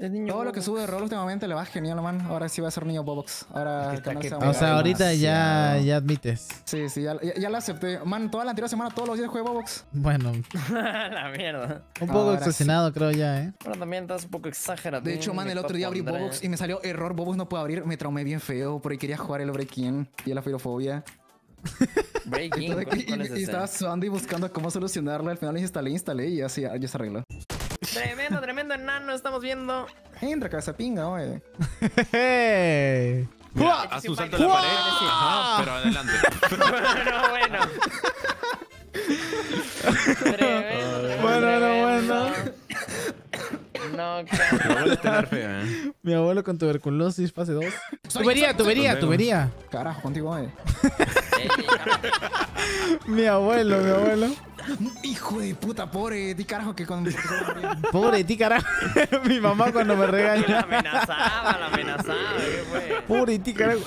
El niño todo Bobox. Lo que sube de rol últimamente le va genial, man. Ahora sí va a ser niño Bobox. Ahora es que no o sea, ahorita ya admites. Sí, sí, ya la acepté. Man, toda la anterior semana, todos los días jugué Bobox. Bueno. La mierda. Un poco ahora obsesionado, sí. Creo ya, ¿eh? Pero también estás un poco exagerado. De hecho, man, el otro día abrí Bobox y me salió error. Bobox no puedo abrir. Me traumé bien feo porque quería jugar el Break-In y la filofobia. Break-In. Y estaba sudando y buscando cómo solucionarlo. Al final instalé y así ya se arregló. Tremendo, tremendo enano, estamos viendo. Entra, cabeza pinga, oye. Mira, haz un salto en la pared. Ajá, pero adelante. Bueno, bueno. Tremendo, tremendo. Bueno. No, claro. Mi abuelo está en feo, ¿eh? Mi abuelo con tuberculosis, fase 2. Tubería. Carajo, contigo, oye. Mi abuelo. Hijo de puta, pobre de ti, carajo, que cuando... Pobre de ti, carajo. Mi mamá cuando me regaña. La amenazaba, ¿qué fue? Pobre de ti, carajo.